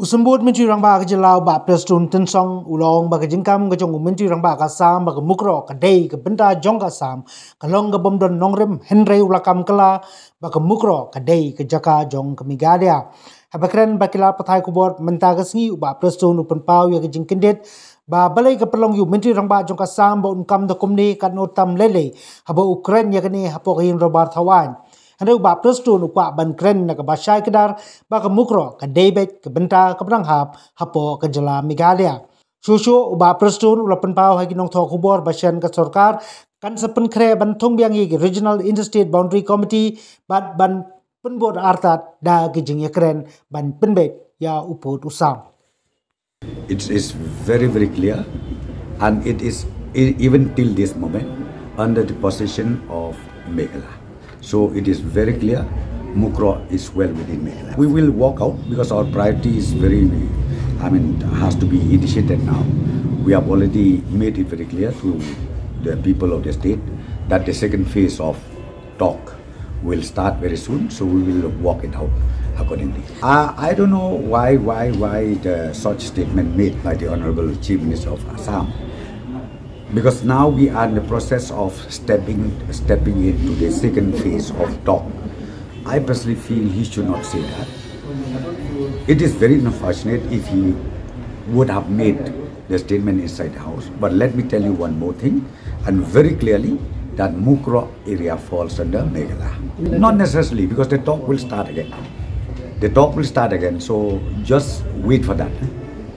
Usambut menteri rangba ke Jelau ba Prestone Tynsong ulong ba ke jingkam ke jong menteri rangba ka Sam ba ke Mukroh ka Dei ke benda jong ka Sam ka long ke bomdon nongrem Henry ulakam kala ba ke Mukroh ka Dei ke jaka jong ke Meghalaya habakran ba kila pathai ku bor menta ka singi ba Prestone upan pau ya ke jingkendet ba balai ke perlong yu menteri rangba jong ka Sam ba unkam da komni kan otam lele haba Ukraine ya kene hapok hin robar thawan Henry ba Prestone kwa ban kren na ka bashai kedar ba ka Mukroh ka Debet ka benta ka branghap hapo ka jala Meghalaya Shusho ba Prestone ulapan pau hagi nong tho khubor bashan ka sarkar kan sapan khre ban thong biang gi Regional Interstate Boundary Committee bat ban penbor artat da gi jing kren ban penbet ya upot usam It is very clear and it is even till this moment under the possession of Meghalaya So it is very clear, Mukroh is well within Meghalaya. We will walk out because our priority is has to be initiated now. We have already made it very clear to the people of the state that the second phase of talk will start very soon. So we will walk it out accordingly. I don't know why the such statement made by the Honorable Chief Minister of Assam. Because now we are in the process of stepping into the second phase of talk. I personally feel he should not say that. It is very unfortunate if he would have made the statement inside the house. But let me tell you one more thing, and very clearly that Mukroh area falls under Meghalaya. Not necessarily, because the talk will start again. So just wait for that.